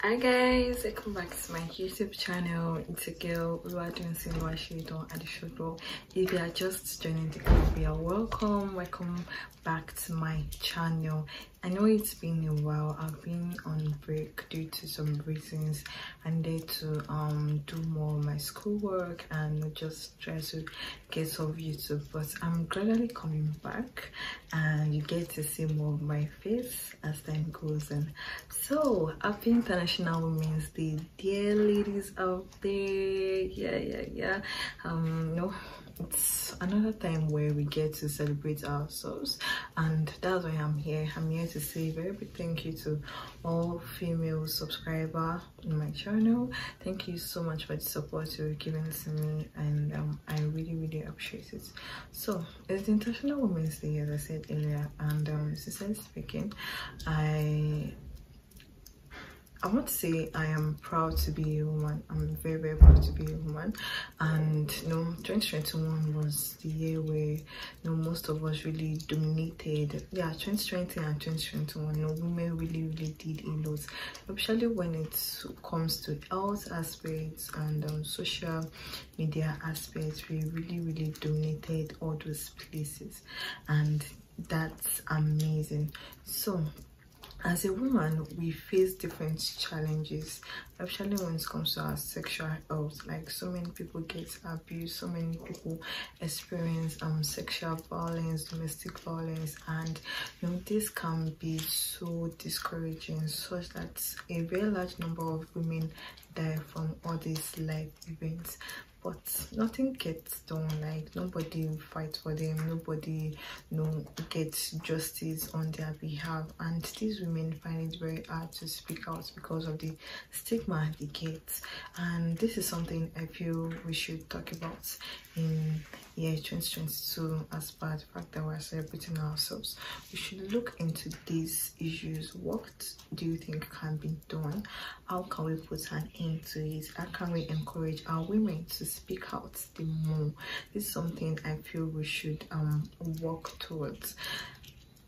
Hi guys, welcome back to my YouTube channel. It's a girl, we are doing Siniwa Shidon at the show. If you are just joining the group, we are welcome back to my channel. I know it's been a while. I've been on break due to some reasons. I needed to do more of my schoolwork and just try to get off YouTube, but I'm gradually coming back and you get to see more of my face as time goes on. So happy International Women's Day, dear ladies out there. No, it's another time where we get to celebrate ourselves, and that's why I'm here to say a very big thank you to all female subscribers in my channel. Thank you so much for the support you're giving to me, and I really appreciate it. So it's the International Women's Day, as I said earlier, and sincerely speaking, I want to say I am proud to be a woman. I'm very proud to be a woman. And 2021 was the year where most of us really dominated. 2020 and 2021, women really did a lot, especially when it comes to health aspects and social media aspects. We really dominated all those places, and that's amazing. So as a woman, we face different challenges, especially when it comes to our sexual health. Like, so many people get abused, so many people experience sexual violence, domestic violence, and this can be so discouraging, such that a very large number of women die from all these life events. But nothing gets done. Like, nobody fights for them, nobody gets justice on their behalf, and these women find it very hard to speak out because of the stigma they get. And this is something I feel we should talk about in year 2022, as part of the fact that we're celebrating ourselves. We should look into these issues. What do you think can be done? How can we put an end to it? How can we encourage our women to speak out the more? This is something I feel we should work towards.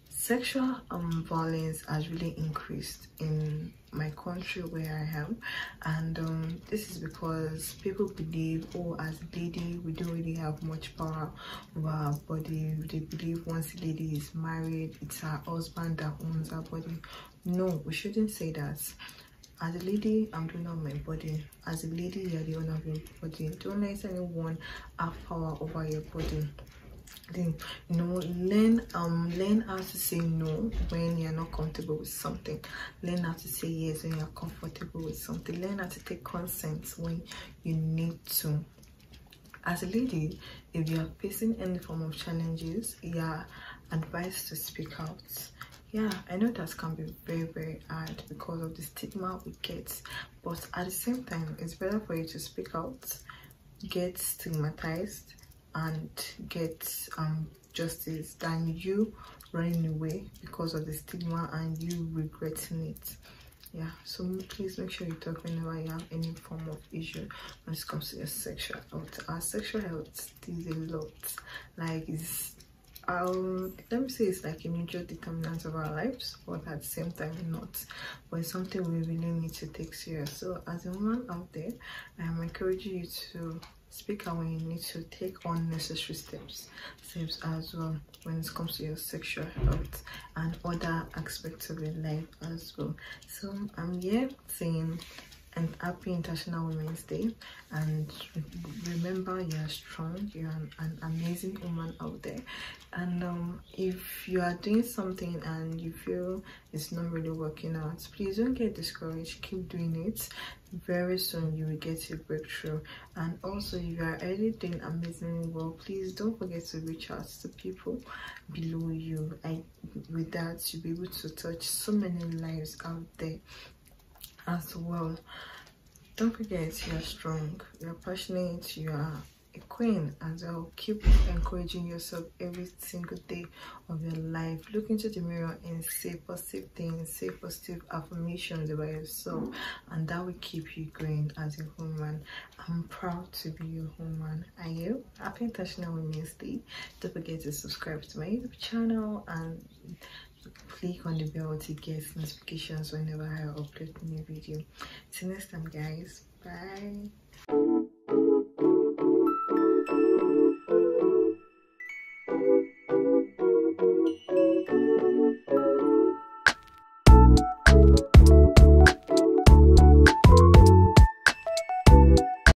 Sexual violence has really increased in my country where I am, and this is because people believe, oh, as a lady we don't really have much power over our body. They believe once a lady is married, it's her husband that owns her body. No, we shouldn't say that. As a lady, I'm the owner of my body. As a lady, you're the owner of your body. Don't let anyone have power over your body. Then learn how to say no when you're not comfortable with something. Learn how to say yes when you're comfortable with something. Learn how to take consent when you need to. As a lady, if you are facing any form of challenges, you are advised to speak out. I know that can be very hard because of the stigma we get, but at the same time, it's better for you to speak out, get stigmatized, and get justice than you running away because of the stigma and you regretting it. So please make sure you talk whenever you have any form of issue when it comes to your sexual health. Our sexual health is a lot. Like, it's let me say it's like a major determinant of our lives, but at the same time not. But it's something we really need to take serious. So as a woman out there, I'm encouraging you to speak out when you need to. Take unnecessary steps as well when it comes to your sexual health and other aspects of your life as well. So I'm here saying and happy International Women's Day, and remember, you are strong, you are an amazing woman out there. And if you are doing something and you feel it's not really working out, please don't get discouraged. Keep doing it. Very soon you will get your breakthrough. And also, if you are already doing amazingly well, please don't forget to reach out to people below you. With that, you'll be able to touch so many lives out there as well. Don't forget, you're strong, you're passionate, you are a queen, and so keep encouraging yourself every single day of your life. Look into the mirror and say positive things, say positive affirmations about yourself, and that will keep you going as a woman. I'm proud to be a woman. Are you? Happy International Women's Day. Don't forget to subscribe to my YouTube channel and click on the bell to get notifications whenever I upload a new video. Till next time, guys. Bye.